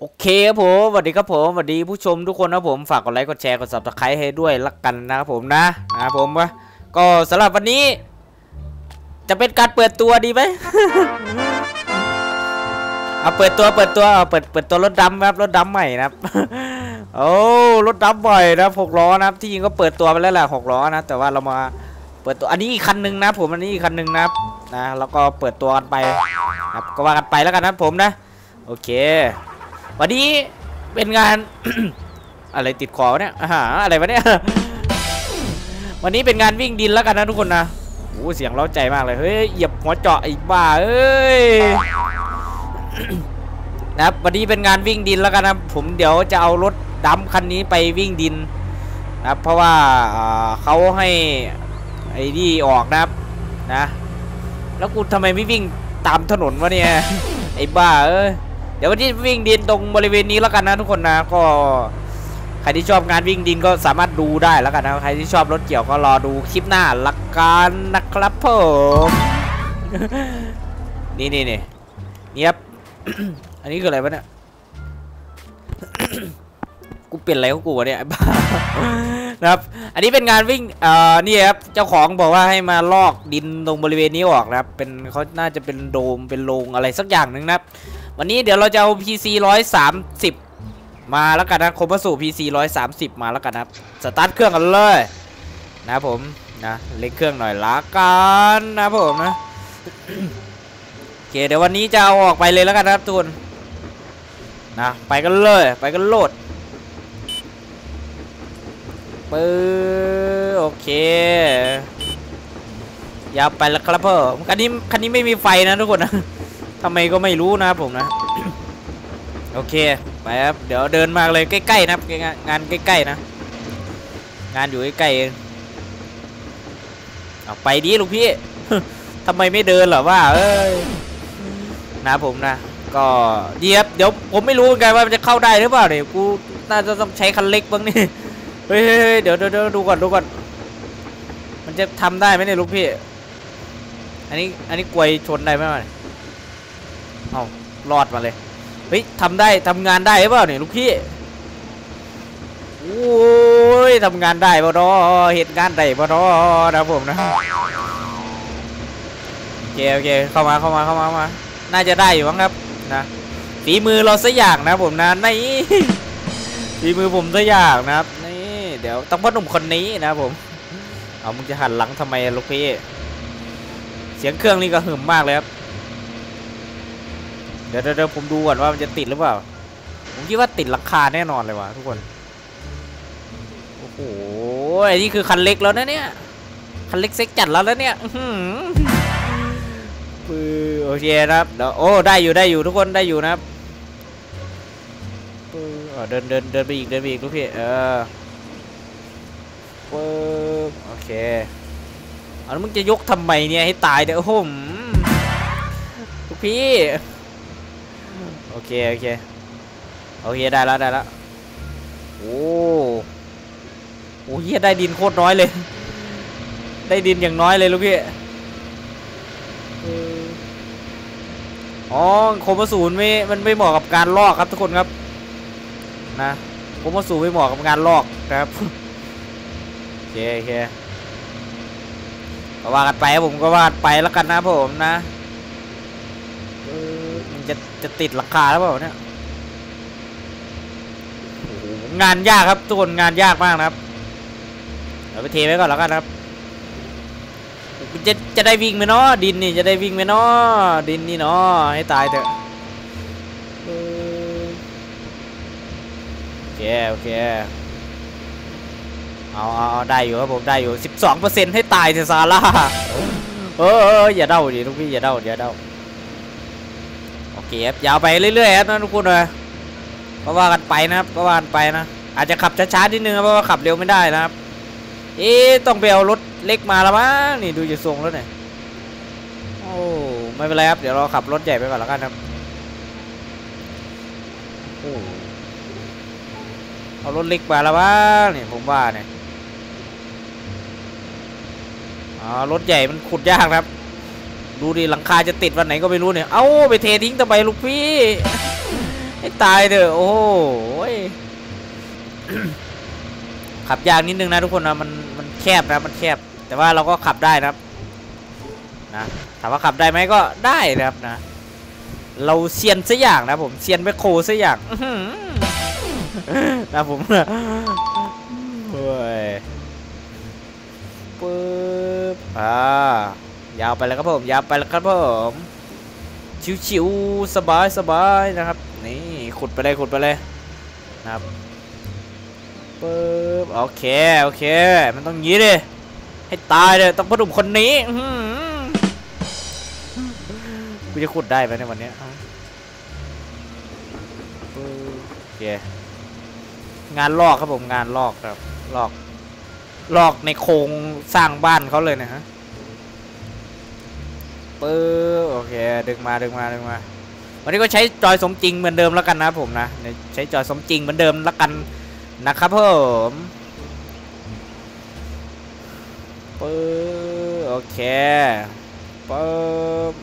โอเคครับผมสวัสดีครับผมสวัสดีผู้ชมทุกคนนะผมฝากกดไลค์กดแชร์กด Subscribe ให้ด้วยละกันนะครับผมนะครับผมก็สำหรับวันนี้จะเป็นการเปิดตัวดีไหม เอาเปิดตัวเอาเปิดตัวรถดำครับรถดำใหม่นะครับ โอ้รถดำใหม่นะ6 ล้อนะครับที่จริงก็เปิดตัวไปแล้วแหละ6 ล้อนะแต่ว่าเรามาเปิดตัวอันนี้อีกคันนึงนะผมอันนี้อีกคันนึงนะครับนะแล้วก็เปิดตัวกันไปครับก็ว่ากันไปแล้วกันนะผมนะโอเควันนี้เป็นงาน อะไรติดคอเนี่ยอะไรวะเนี่ย วันนี้เป็นงานวิ่งดินแล้วกันนะทุกคนนะโอ้เสียงเร้าใจมากเลยเฮ้ยเหยียบหัวเจาะอีกบ้าเอ้ย นะครับวันนี้เป็นงานวิ่งดินแล้วกันนะผมเดี๋ยวจะเอารถดัมคันนี้ไปวิ่งดินนะครับเพราะว่าเขาให้ไอ้นี่ออกนะครับนะแล้วกูทำไมไม่วิ่งตามถนนวะเนี่ย ไอ้บ้าเอ้ยเดี๋ยววันนี้วิ่งดินตรงบริเวณนี้แล้วกันนะทุกคนนะก็ใครที่ชอบงานวิ่งดินก็สามารถดูได้แล้วกันนะใครที่ชอบรถเกี่ยวก็รอดูคลิปหน้าละกันนะครับผมนี่เนี่ยครับ อันนี้คืออะไรวะเนี่ย กูเปลี่ยนอะไรของกูเนี่ย นะครับอันนี้เป็นงานวิ่งนี่ครับเจ้าของบอกว่าให้มาลอกดินตรงบริเวณนี้ออกนะครับเป็นเขาน่าจะเป็นโดมเป็นโรงอะไรสักอย่างหนึ่งนะครับวันนี้เดี๋ยวเราจะเอา PC 130มาแล้วกันนะคมสู่ PC 130มาแล้วกันนะสตาร์ทเครื่องกันเลยนะผมนะเล็งเครื่องหน่อยละกันนะผมนะ โอเคเดี๋ยววันนี้จะเอาออกไปเลยแล้วกันนะครับทุกคนนะไปกันเลยไปกันโหลดปึ๊บโอเคยาวไปแล้วครับเพื่อนคันนี้ไม่มีไฟนะทุกคนนะทำไมก็ไม่รู้นะผมนะ โอเคไปครับเดี๋ยวเดินมาเลยใกล้ๆนะงานใกล้ๆนะงานอยู่ใกล้ๆเอาไปดิลูกพี่ ทำไมไม่เดินเหรอว่าเอ้ยนะผมนะก็ดีครับเดี๋ยวผมไม่รู้กันว่ามันจะเข้าได้หรือเปล่าเนี่ยกูน่าจะต้องใช้คันเล็กบ้างนี่ เฮ้ยเดี๋ยวดูก่อนมันจะทำได้ไหมเนี่ยลูกพี่อันนี้กลัวชนได้ไหมเอารอดมาเลยเฮ้ยทำได้ทำงานได้หรือเปล่าเนี่ยลูกพี่โอ้ยทำงานได้บ่ดอเหตุการณ์ได้บ่ดอนะผมนะโอเคเข้ามาน่าจะได้อยู่มั้งครับนะฝีมือเราซะอย่างนะผมนะในฝีมือผมซะอย่างนะครับนี่เดี๋ยวต้องพ่อหนุ่มคนนี้นะผมเอามึงจะหันหลังทำไมลูกพี่เสียงเครื่องนี่ก็หึ่มมากเลยครับเดี๋ยวผมดูก่อนว่ามันจะติดหรือเปล่าผมคิดว่าติดราคาแน่นอนเลยวะทุกคนโอ้โหไอ้นี่คือคันเล็กแล้วนะเนี่ยคันเล็กเซ็กจัดแล้วนะเนี่ยโอเคครับเดี๋ยวโอ้ได้อยู่ทุกคนได้อยู่นะครับเดินไปอีกลูกพี่โอเคเอาแล้วมึงจะยกทำไมเนี่ยให้ตายเดี๋ยวผมลูกพี่โอเคได้แล้วโอ้โหเฮียได้ดินโคตรน้อยเลยได้ดินอย่างน้อยเลยลูกพี่อ๋อโคมสูนมันไม่เหมาะกับการลอกครับทุกคนครับนะโคมสูนไม่เหมาะกับงานลอกนะครับโอเคก็ว่ากันไปผมก็ว่าไปแล้วกันนะผมนะจะติดราคาแล้วเปล่าเนี่ยงานยากครับทุกคนงานยากมากนะครับเดี๋ยวไปเทไว้ก่อนแล้วกันครับจะได้วิ่งไหมเนาะดินนี่จะได้วิ่งไหมเนาะดินนี่เนาะให้ตายเถอะโอเคเอาได้อยู่ครับผมได้อยู่ 12% ให้ตายเถอะซาร่าอย่าเดาดิลูกพี่อย่าเดายาวไปเรื่อยๆนะทุกคนเลยก็ว่ากันไปนะครับก็ว่ากันไปนะอาจจะขับช้าๆนิดนึงเพราะว่าขับเร็วไม่ได้นะครับต้องไปเอารถเล็กมาแล้วมั้งนี่ดูจะทรงรถหน่อยโอ้ไม่เป็นไรครับเดี๋ยวเราขับรถใหญ่ไปก่อนแล้วกันครับโอ้เอารถเล็กมาแล้วมั้งนี่ผมว่าเนี่ยรถใหญ่มันขุดยากครับดูดิหลังคาจะติดวันไหนก็ไม่รู้เนี่ยเอ้าไปเททิ้งทำไมลูกพี่ ให้ตายเถอะโอ้โห ขับยากนิดนึงนะทุกคนนะมันแคบนะมันแคบแต่ว่าเราก็ขับได้นะครับนะถามว่าขับได้ไหมก็ได้นะครับนะเราเซียนซะอย่างนะผมเซียนไปโคซะอย่าง นะผม เฮ้ยปึ๊บยาวไปแล้วครับผมยาวไปแล้วครับผมชิวๆสบายสบายนะครับนี่ขุดไปเลยขุดไปเลยนะครับปึ๊บโอเคโอเคมันต้องงี้ดิให้ตายเลยต้องพดุงคนนี้กูจะขุดได้ไหมในวันนี้โอเคงานลอกครับผมงานลอกครับลอกในโครงสร้างบ้านเขาเลยนะฮะปึ๊บโอเคดึงมาวันนี้ก็ใช้จอยสมจริงเหมือนเดิมแล้วกันนะผมนะใช้จอยสมจริงเหมือนเดิมแล้วกันนะครับผมปึ๊บโอเคปึ๊บ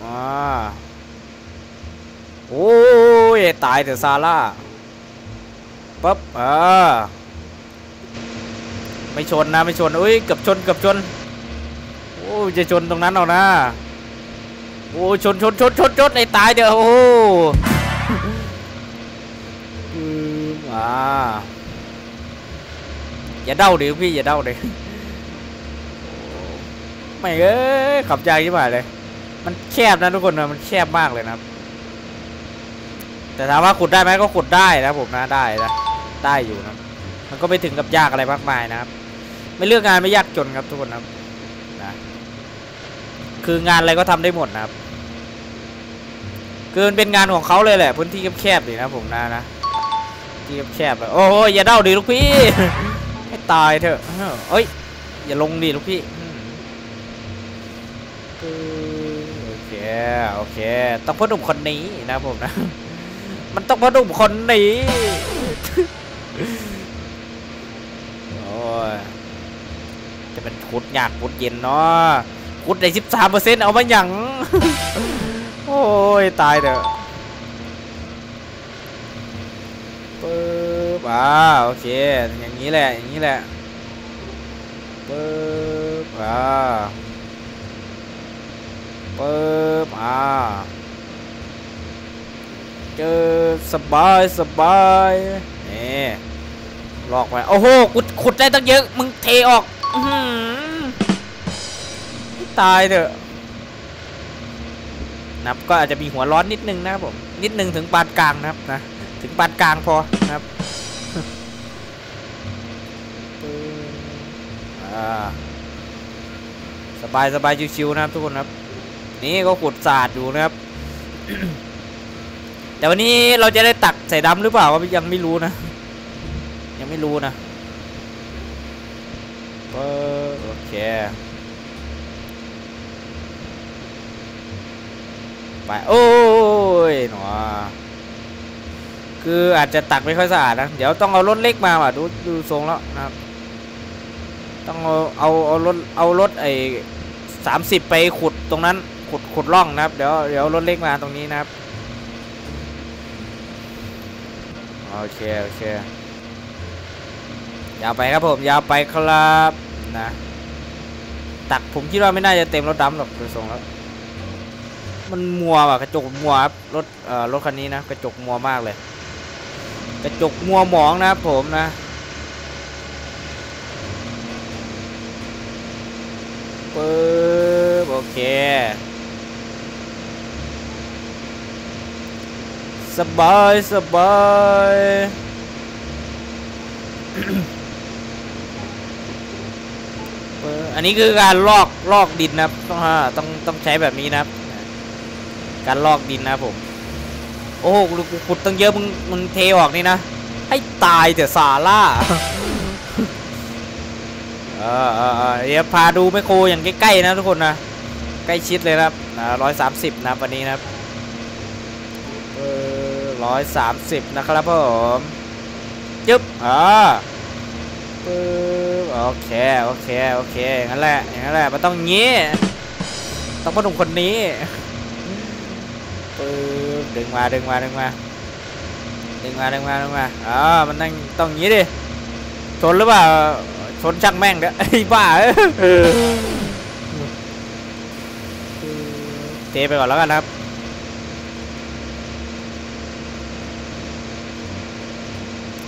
โอ้ยตายเถอะซาร่าปึ๊บไม่ชนนะไม่ชนอุ้ยเกือบชนโอ้ยจะชนตรงนั้นเอานะโอ้ชนไอ้ตายเด้อโอ้อย่าเด้าดิพี่อย่าเด้าดิไม่เอ้ยขับใจยิ่งมาเลยมันแคบนะทุกคนนะมันแคบมากเลยนะแต่ถามว่าขุดได้ไหมก็ขุดได้นะผมนะได้นะได้อยู่นะมันก็ไม่ถึงกับยากอะไรมากมายนะครับไม่เลือกงานไม่ยากจนครับทุกคนนะคืองานอะไรก็ทำได้หมดนะครับคือมันเป็นงานของเขาเลยแหละพื้นที่แคบๆเลยนะผมนะที่แคบๆโอ้โหอย่าเด้าดิลูกพี่ให้ตายเถอะเอ้ยอย่าลงดิลูกพี่โอเคโอเคต้องพ่อหนุ่มคนนี้นะผมนะมันต้องพ่อหนุ่มคนนี้โอ้ยจะเป็นขุดยากขุดเย็นเนาะขุดได้ 13% เอามาหยั่ง โอ้ยตายเถอะปึ๊บโอเคอย่างนี้แหละอย่างนี้แหละปึ๊บปึ๊บเจอสบายสบายนี่ลอกไปโอ้โหขุดได้ตั้งเยอะมึงเทออกตายเถอะนับก็อาจจะมีหัวร้อนนิดนึงนะครับผมนิดนึงถึงปานกลางนะครับนะถึงปานกลางพอนะครับสบายสบายชิวๆนะครับทุกคนครับนี่ก็ขุดศาสตร์อยู่นะครับ แต่วันนี้เราจะได้ตักใส่ดำหรือเปล่าก็ยังไม่รู้นะยังไม่รู้นะโอเคโอ้ยหนอคืออาจจะตักไม่ค่อยสะอาดนะเดี๋ยวต้องเอารถเล็กมาว่ะดูทรงแล้วนะครับต้องเอารถไอ้30ไปขุดตรงนั้นขุดร่องนะครับเดี๋ยวรถเล็กมาตรงนี้นะครับโอเคโอเคยาวไปครับผมยาวไปครับนะตักผมคิดว่าไม่น่าจะเต็มรถดำหรอกดูทรงแล้วมันมัวว่ะกระจกมัวครับรถคันนี้นะกระจกมัวมากเลยกระจกมัวหมองนะครับผมนะปึ๊บโอเคสบายสบาย อันนี้คือการลอกดินนะครับต้องใช้แบบนี้นะครับการลอกดินนะผมโอ้โหขุดตั้งเยอะมึงเทออกนี่นะให้ตายเถอะซาร่าเดี๋ยวพาดูแมคโครอย่างใกล้ๆนะทุกคนนะใกล้ชิดเลยครับ130นะวันนี้นะ130นะครับผมจึ๊บโอเคโอเคโอเคอย่างนั้นแหละอย่างนั้นแหละมันต้องงี้ต้องพนุ่มคนนี้ดึงมา ดึงมามันต้องอย่างนี้ดิชนหรือเปล่าชนชักแม่งเด้อไอ้บ้าเทไปก่อนแล้วกันครับ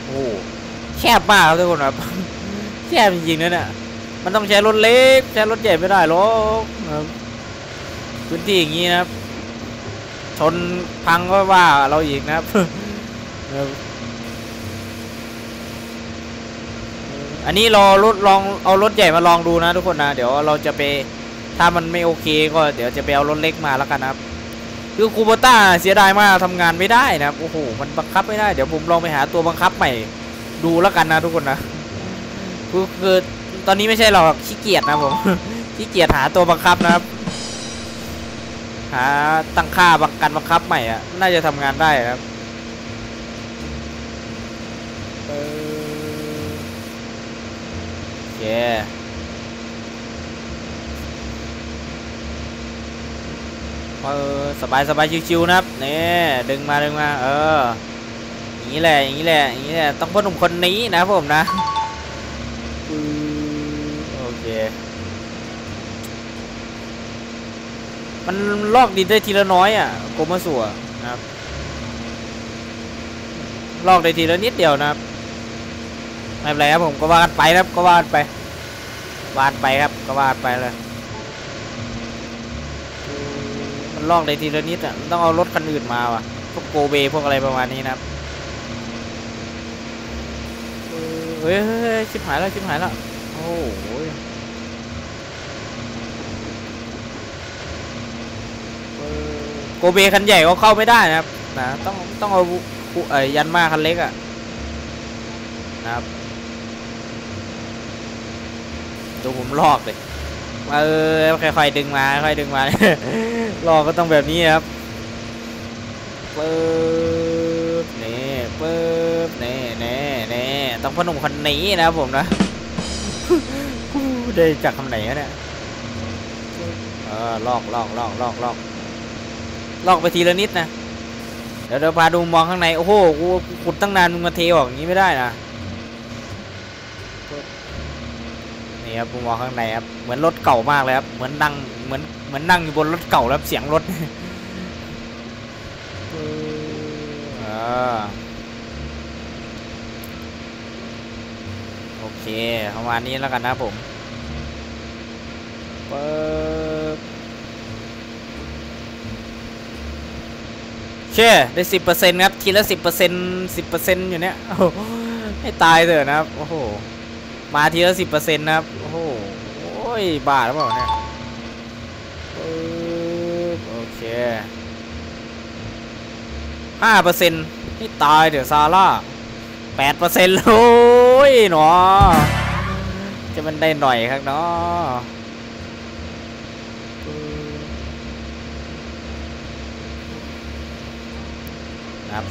โอ้แคบมากครับทุกคนครับแคบจริงๆนะเนี่ยมันต้องใช้รถเล็กใช้รถใหญ่ไม่ได้หรอกครับพื้นที่อย่างนี้นะครับชนพังก็ว่าเราอีกนะครับอันนี้รอรถลองเอารถใหญ่มาลองดูนะทุกคนนะเดี๋ยวเราจะไปถ้ามันไม่โอเคก็เดี๋ยวจะไปเอารถเล็กมาแล้วกันนะครับคือคูโบต้าเสียดายมากทำงานไม่ได้นะครับโอ้โหมันบังคับไม่ได้เดี๋ยวผมลองไปหาตัวบังคับใหม่ดูแล้วกันนะทุกคนนะคือตอนนี้ไม่ใช่เราขี้เกียจนะผมขี้เกียจหาตัวบังคับนะครับหาตั้งค่าการบังคับใหม่อ่ะน่าจะทำงานได้ครับโอเคสบายชิวๆนะครับนี่ดึงมาอย่างนี้แหละต้องพ่อหนุ่มคนนี้นะผมนะโอเคมันลอกดินได้ทีละน้อยอ่ะโกมาสัวนะครับลอกได้ทีละนิดเดียวนะครับไม่เป็นไรครับผมก็วาดไปครับก็วาดไปครับก็วาดไปเลยมันลอกได้ทีละนิดอ่ะต้องเอารถคันอื่นมาว่ะพวกโกเบพวกอะไรประมาณนี้นะครับเฮ้ยชิบหายแล้วโอ้โหโกเบคันใหญ่ก็เข้าไม่ได้นะครับนะต้องเอายันมาคันเล็กอ่ะนะครับดูผมลอกเลยค่อยๆดึงมา ลอกก็ต้องแบบนี้ครับเปิบเน่ต้องพนุ่มคันนี้นะครับผมนะ ได้จากคำไหนกันเนี่ยลอกไปทีละนิดนะเดี๋ยวพาดูมองข้างในโอ้โหกูขุดตั้งนานมึงมาเทออกอย่างนี้ไม่ได้นะนี่ครับมองข้างในครับเหมือนรถเก่ามากเลยครับเหมือนนั่งอยู่บนรถเก่าแล้วเสียงรถโอเคประมาณนี้แล้วกันนะผมเช่ได้ 10% ครับทีละ 10% 10% อยู่เนี้ยให้ตายเถอะนะครับโอ้โหมาทีละ 10% นะครับโอ้โหบาทหรือเปล่าเนี่ยโอเค 5% ให้ตายเถอะซาร่า 8% โอ้ยหนอจะมันได้หน่อยครับเนาะ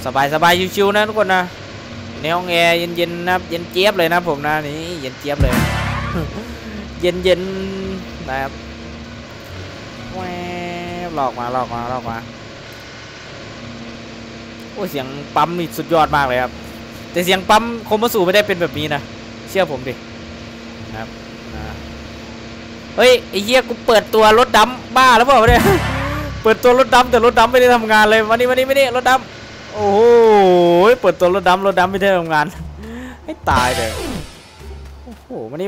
สบายชิวๆนะทุกคนนะในห้องแอร์เย็นๆนะเย็นเจี๊ยบเลยนะผมนะนี่เย็นเจี๊ยบเลย เย็นๆนะครับแหววหลอกมาโอ้เสียงปั๊มนี่สุดยอดมากเลยครับแต่เสียงปั๊มคมประสูไม่ได้เป็นแบบนี้นะเชื่อผมดินะครับเฮ้ยไอ้เหี้ยกูเปิดตัวรถดำบ้าแล้วเปล่าเนี่ย เปิดตัวรถดำแต่รถดำไม่ได้ทำงานเลยวันนี้ไม่ได้รถดำโอ้โหเปิดตัวรถดำไม่ได้ทำงานให้ตายเลยโอ้โหวันนี้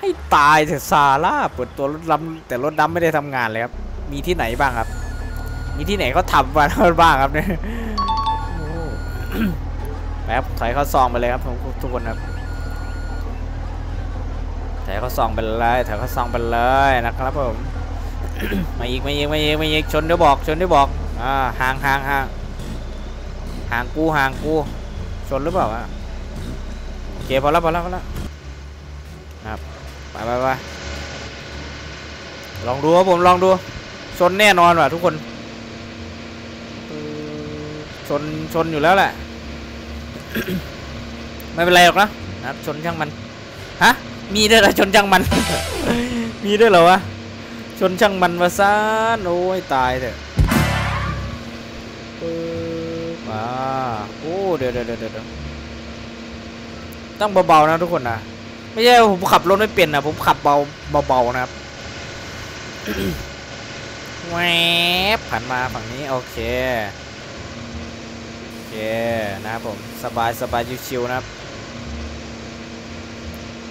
ให้ตายเถอะซาร่าเปิดตัวรถดำแต่รถดำไม่ได้ทำงานเลยครับมีที่ไหนบ้างครับมีที่ไหนเขาทำบ้างครับเนี่ยไปครับถอยเข้าซองไปเลยครับทุกคนครับถอยเข้าซองไปเลยนะครับผม มาอีกชนเดี๋ยวบอกห่างกูชนหรือเปล่าโอเคพอแล้วครับไปลองดูครับผมลองดูชนแน่นอนว่ะทุกคนชนอยู่แล้วแหละ ไม่เป็นไรหรอกนะครับชนช่างมันฮะมีด้วยเหรอชนช่างมัน มีด้วยเหรอวะชนช่างมันวะซ่าโอ้ยตายเถอะโอ โอ้เดี๋ยวต้องเบาๆนะทุกคนนะไม่ใช่ผมขับรถไม่เปลี่ยนนะผมขับเบาๆนะครับแหวบผ่านมาฝั่งนี้โอเคนะครับผมสบายชิวๆนะครับ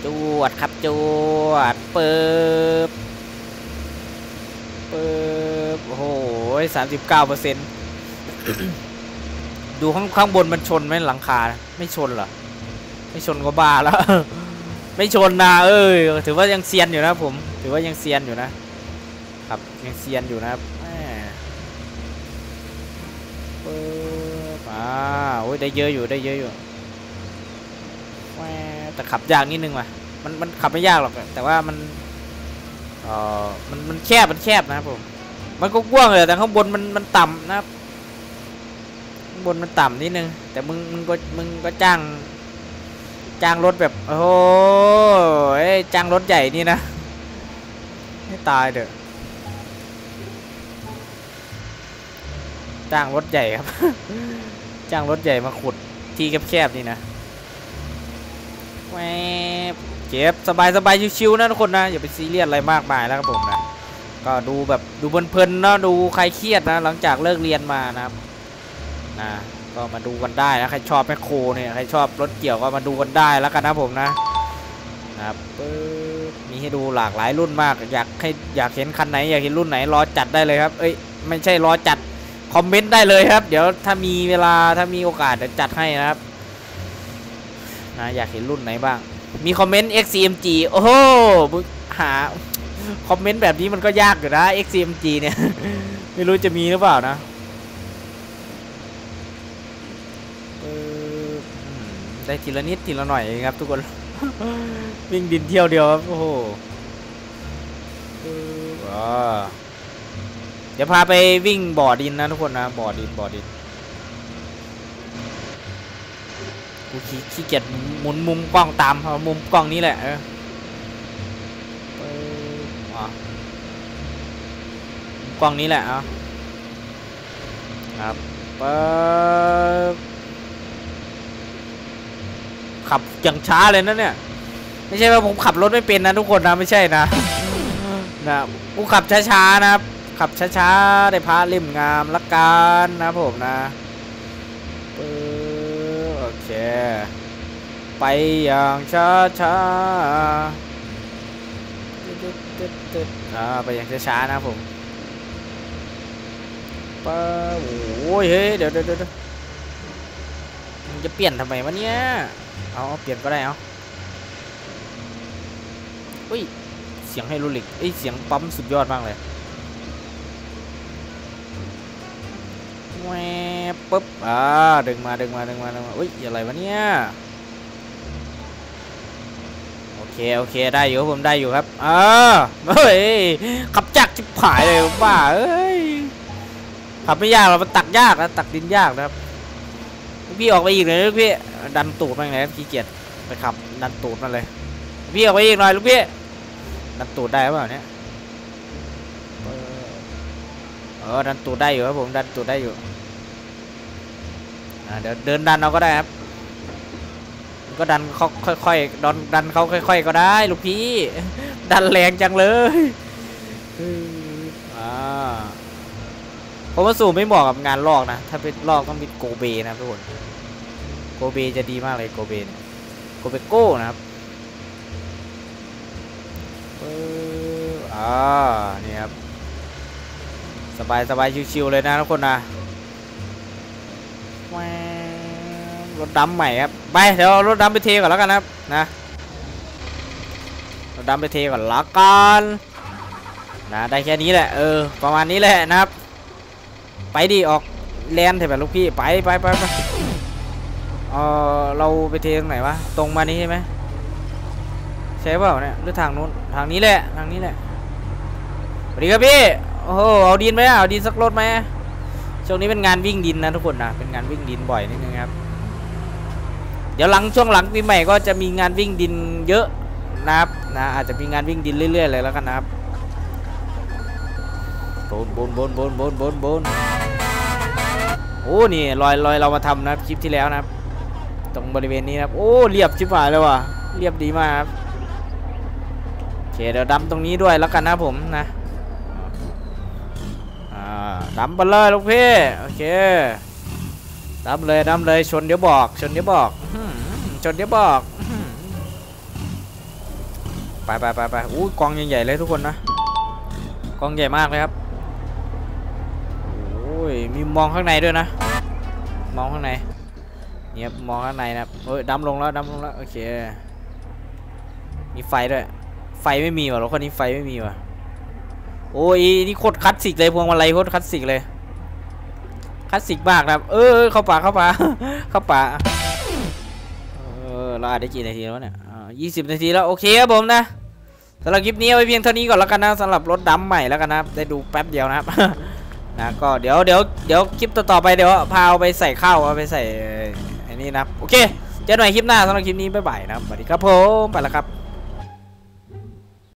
จวดครับจวดเปิบโอ้โห 39% ดูข้างบนมันชนไหมหลังคาไม่ชนเหรอไม่ชนก็บ้าแล้ว ไม่ชนนะถือว่ายังเซียนอยู่นะผมถือว่ายังเซียนอยู่นะครับยังเซียนอยู่นะครับเปิบโอ้ยได้เยอะอยู่แต่ขับยากนิดนึงว่ะมันขับไม่ยากหรอกแต่ว่ามันแคบนะครับผมมันก็กว้างเลยแต่ข้างบนมันต่ำนะครับข้างบนมันต่ำนิดนึงแต่มึงก็จ้างรถแบบโอ้โหจ้างรถใหญ่นี่นะให้ตายเถอะจ้างรถใหญ่ครับ จ้างรถใหญ่มาขุดที่แคบๆนี่นะเก็บสบายชิวๆนะทุกคนนะอย่าไปซีเรียสอะไรมากมายแล้วครับผมนะก็ดูแบบดูเพลินๆนะดูใครเครียดนะหลังจากเลิกเรียนมานะครับนะก็มาดูกันได้นะใครชอบแมคโครเนี่ยใครชอบรถเกี่ยวก็มาดูกันได้แล้วกันนะผมนะครับมีให้ดูหลากหลายรุ่นมากอยากเห็นคันไหนอยากเห็นรุ่นไหนรอจัดได้เลยครับไม่ใช่รอจัดคอมเมนต์ได้เลยครับเดี๋ยวถ้ามีเวลาถ้ามีโอกาสจะจัดให้นะครับอยากเห็นรุ่นไหนบ้างมีคอมเมนต์ XCMG โอ้โหหาคอมเมนต์แบบนี้มันก็ยากอยู่นะ XCMG เนี่ย ไม่รู้จะมีหรือเปล่านะได้ทีละนิดทีละหน่อยครับทุกคน วิ่งดินเที่ยวเดียวครับโอ้โหเดี๋ยวพาไปวิ่งบ่อดินนะทุกคนนะบ่อดินกูขี้เกียจหมุนมุมกล้องตามมุมกล้องนี้แหละกล้องนี้แหละครับขับอย่างช้าเลยนะเนี่ยไม่ใช่ว่าผมขับรถไม่เป็นนะทุกคนนะไม่ใช่นะนะกูขับช้าๆนะครับขับช้าๆได้พาเล่มงามละกันนะผมนะไปอย่างช้าๆไปอย่างช้าๆนะผมป้าโอ้ยเฮ้ยเดี๋ยวมันจะเปลี่ยนทำไมวะเนี่ยเอาเปลี่ยนก็ได้เอาอุ้ยเสียงไฮดรอลิกเสียงปั๊มสุดยอดมากเลยแวบปุ๊บดึงมาอุ้ยอะไรวะเนี่ยโอเคได้อยู่ผมได้อยู่ครับเฮ้ยขับจักรชิบหายเลยบ้าขับไม่ยากเรามันตักยากนะตักดินยากนะครับพี่ออกไปอีกหน่อยลูกพี่ดันตูดมาไงครับขี้เกียจไปขับดันตูดมาเลยพี่ออกไปอีกหน่อยลูกพี่ดันตูดได้เปล่าเนี่ยดันตูดได้อยู่ครับผมดันตูดได้อยู่เดี๋ยวเดินดันเราก็ได้ครับก็ดันเขาค่อยๆดันเขาค่อยๆก็ได้ลูกพี่ดันแรงจังเลยเพราะว่าสูบไม่เหมาะกับงานลอกนะถ้าเป็นลอกต้องมีโกเบนะทุกคนโกเบจะดีมากเลยโกเบเนี่ยโกเบโก้นะครับนี่ครับสบายชิวๆเลยนะทุกคนนะรถดำใหม่ครับไปเดี๋ยวรถดำไปเทก่อนแล้วกันครับนะรถดำไปเทก่อนละกันนะได้แค่นี้แหละประมาณนี้แหละนะครับไปดิออกแลนเถอะแบบลูกพี่ไปเราไปเทตรงไหนวะตรงมานี้ใช่ไหมใช่เปล่าเนี่ยหรือทางนู้นทางนี้แหละสวัสดีครับพี่โอ้โหเอาดินไหมเอาดินสักรถไหมช่วงนี้เป็นงานวิ่งดินนะทุกคนนะเป็นงานวิ่งดินบ่อยนิดนึงครับเดี๋ยวช่วงหลังปีใหม่ก็จะมีงานวิ่งดินเยอะนะครับนะอาจจะมีงานวิ่งดินเรื่อยๆเลยแล้วกันนะครับ โอ้นี่รอยเรามาทำนะคลิปที่แล้วนะครับตรงบริเวณนี้นะครับโอ้เรียบชิบหายเลยว่ะเรียบดีมากครับโอเคเดี๋ยวดั้มตรงนี้ด้วยแล้วกันนะผมนะดั้มไปเลยลูกพี่โอเคดั้มเลยชนเดี๋ยวบอกไปอู้กองใหญ่ๆเลยทุกคนนะกองใหญ่มากเลยครับโอ้ยมีมองข้างในด้วยนะมองข้างในเนี่ยมองข้างในนะเฮ้ยดำลงแล้วโอเคมีไฟด้วยไฟไม่มีว่ะรถคันนี้ไฟไม่มีว่ะโอ้ยนี่โคตรคลาสสิกเลยพวงมาลัยโคตรคลาสสิกเลยคลาสสิกมากครับเข้าป่าเราอาจได้กี่นาทีแล้วเนี่ย20 นาทีแล้วโอเคครับผมนะสำหรับคลิปนี้ไว้เพียงเท่านี้ก่อนแล้วกันนะสำหรับรถดำใหม่แล้วกันนะได้ดูแป๊บเดียวนะครับนะก็เดี๋ยวคลิปต่อไปเดี๋ยวพาไปใส่ข้าวเอาไปใส่อันนี้นะโอเคเจอกันใหม่คลิปหน้าสำหรับคลิปนี้บ๊ายบายนะสวัสดีครับผมไปแล้วครับ